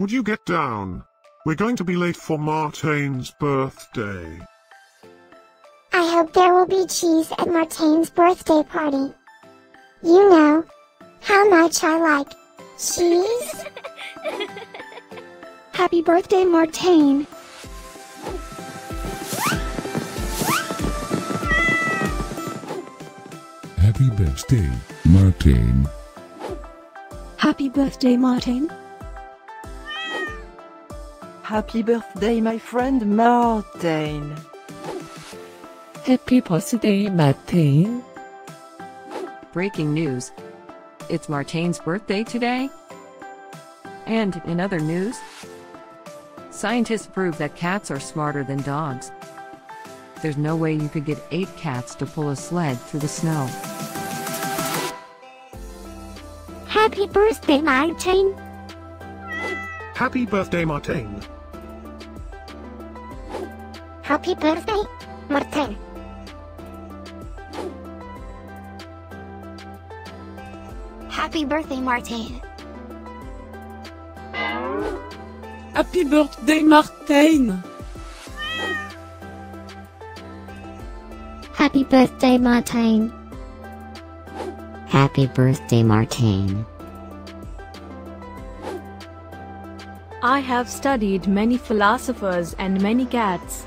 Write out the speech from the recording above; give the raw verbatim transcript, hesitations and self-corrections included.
Would you get down? We're going to be late for Martijn's birthday. I hope there will be cheese at Martijn's birthday party. You know how much I like cheese. Happy birthday, Martijn. Happy birthday, Martijn. Happy birthday, Martijn. Happy birthday, my friend Martijn. Happy birthday, Martijn. Breaking news. It's Martijn's birthday today. And in other news, scientists prove that cats are smarter than dogs. There's no way you could get eight cats to pull a sled through the snow. Happy birthday, Martijn. Happy birthday, Martijn. Happy birthday, Martijn. Happy birthday, Martijn. Happy birthday, Martijn. Happy birthday, Martijn. Happy birthday, Martijn. I have studied many philosophers and many cats.